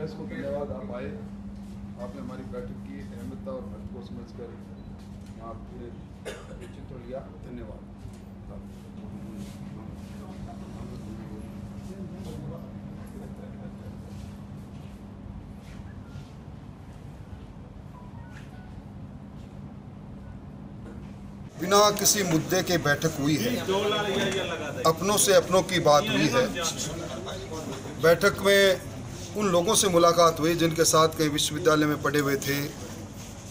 Press को धन्यवाद, आप आए, आपने हमारी बैठक की अहमियत और महत्व को समझ कर आपने उचित लिया। धन्यवाद। बिना किसी मुद्दे के बैठक हुई है, अपनों से अपनों की बात हुई है। बैठक में उन लोगों से मुलाकात हुई जिनके साथ कहीं विश्वविद्यालय में पढ़े हुए थे,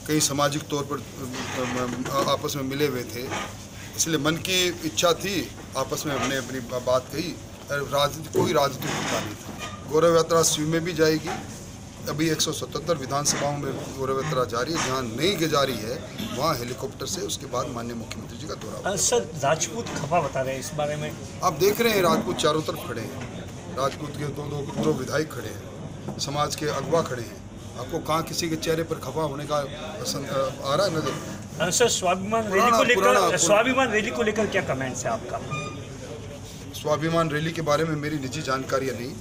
कहीं सामाजिक तौर पर आपस में मिले हुए थे, इसलिए मन की इच्छा थी, आपस में हमने अपनी बात कही। कोई राजनीतिक मुद्दा नहीं था। गौरव यात्रा शिव में भी जाएगी। अभी 177 विधानसभाओं में गौरव यात्रा जारी है, जहाँ नहीं जा रही है वहाँ हेलीकॉप्टर से उसके बाद माननीय मुख्यमंत्री जी का दौरा। सर, राजपूत खफा बता रहे हैं इस बारे में, आप देख रहे हैं राजपूत चारों तरफ खड़े हैं, राजपूत के दो विधायक खड़े हैं, समाज के अगवा खड़े हैं। आपको कहाँ किसी के चेहरे पर खफा होने का आ रहा है नजर? सर, स्वाभिमान रैली को लेकर क्या कमेंट्स है आपका? स्वाभिमान रैली के बारे में मेरी निजी जानकारियाँ नहीं।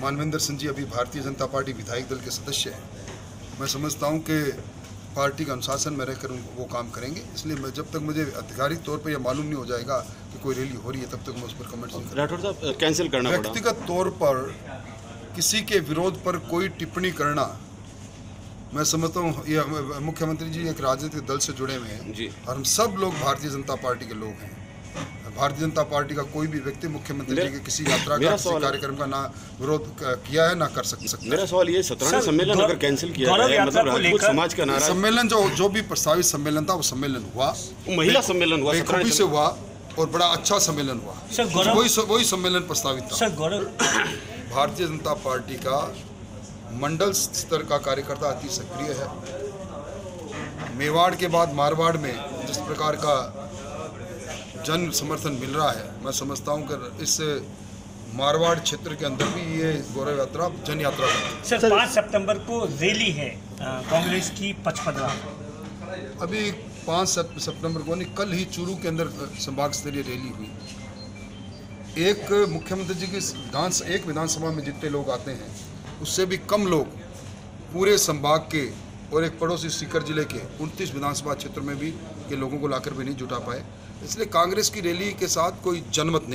मानवेन्द्र सिंह जी अभी भारतीय जनता पार्टी विधायक दल के सदस्य हैं। मैं समझता हूं कि पार्टी के अनुशासन में रहकर वो काम करेंगे, इसलिए मैं जब तक मुझे आधिकारिक तौर पर यह मालूम नहीं हो जाएगा कि कोई रैली हो रही है तब तक मैं उस पर कमेंट नहीं करूँगा। कैंसिल करना व्यक्तिगत तौर पर किसी के विरोध पर कोई टिप्पणी करना, मैं समझता हूँ यह मुख्यमंत्री जी एक राजनीतिक दल से जुड़े हुए हैं और हम सब लोग भारतीय जनता पार्टी के लोग हैं। भारतीय जनता पार्टी का कोई भी व्यक्ति मुख्यमंत्री जी के किसी यात्रा का, किसी कार्यक्रम का ना विरोध किया है ना कर सकता है। मेरा सवाल ये, 17वां सम्मेलन अगर कैंसिल किया जाए, मतलब राजपूत समाज का नारा सम्मेलन जो भी प्रस्तावित सम्मेलन था वो सम्मेलन हुआ, महिला सम्मेलन हुआ, खूबी से हुआ और बड़ा अच्छा सम्मेलन हुआ, वही सम्मेलन प्रस्तावित था। भारतीय जनता पार्टी का मंडल स्तर का कार्यकर्ता अति सक्रिय है। मेवाड़ के बाद मारवाड़ में जिस प्रकार का जन समर्थन मिल रहा है, मैं समझता हूं कि इस मारवाड़ क्षेत्र के अंदर भी ये गौरव यात्रा जन यात्रा है। सर, 5 सितंबर को रैली है कांग्रेस की 55। अभी 5 सितंबर को नहीं, कल ही चूरू के अंदर संभाग स्तरीय रैली हुई। एक मुख्यमंत्री जी की एक विधानसभा में जितने लोग आते हैं उससे भी कम लोग पूरे संभाग के और एक पड़ोसी सीकर जिले के 29 विधानसभा क्षेत्र में भी के लोगों को लाकर भी नहीं जुटा पाए। इसलिए कांग्रेस की रैली के साथ कोई जनमत नहीं।